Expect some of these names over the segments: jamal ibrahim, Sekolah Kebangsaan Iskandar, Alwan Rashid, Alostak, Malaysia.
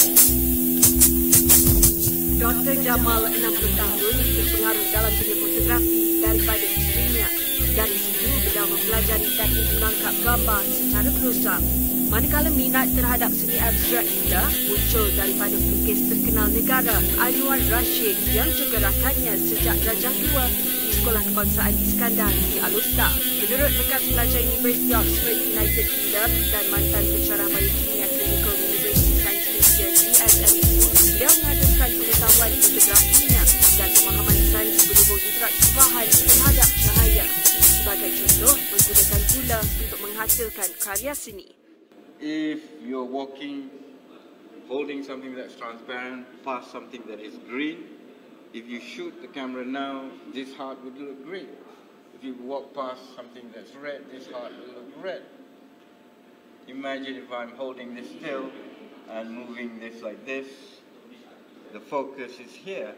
Dr. Jamal 60 tahun terpengaruh dalam dunia fotografi daripada istrinya. Dari situ beliau mempelajari teknik menangkap gambar secara close-up. Manakala minat terhadap seni abstrak indah muncul daripada pelukis terkenal negara Alwan Rashid yang juga rakannya sejak darjah 2 di Sekolah Kebangsaan Iskandar di Alostak. Menurut bekas pelajar Universiti Oxford United Kingdom dan mantan pensyarah biokimia klinikal University Science Malaysia USMU, beliau mengadakan pengetahuan fotografinya dan pemahaman sains berhubung interaksi bahan terhadap cahaya. Sebagai contoh, menggunakan gula untuk menghasilkan karya seni. If you're walking, holding something that's transparent, past something that is green, if you shoot the camera now, this heart would look green. If you walk past something that's red, this heart will look red. Imagine if I'm holding this still and moving this like this, the focus is here,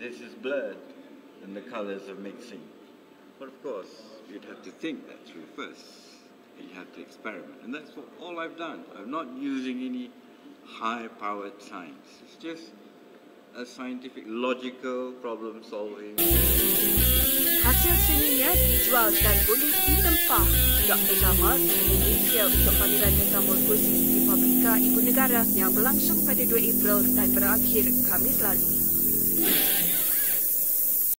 this is blurred, and the colors are mixing. But of course, you'd have to think that through first. You have to experiment, and that's all I've done. I'm not using any high-powered science. It's just a scientific, logical problem solving. Hasil seninya dijual dan boleh ditempah. Dr. Jamal Indonesia untuk pameran tetamu khusus di Pabrika Ibu Negara yang berlangsung pada 2 April dan berakhir Khamis lalu.